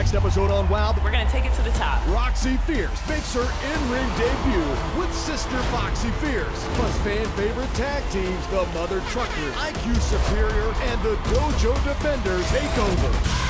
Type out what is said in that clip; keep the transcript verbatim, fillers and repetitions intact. next episode on WOW. We're going to take it to the top. Roxxy Fierce makes her in-ring debut with sister Foxxy Fierce, plus fan favorite tag teams, the Mother Trucker, I Q Superior, and the Dojo Defenders Takeover.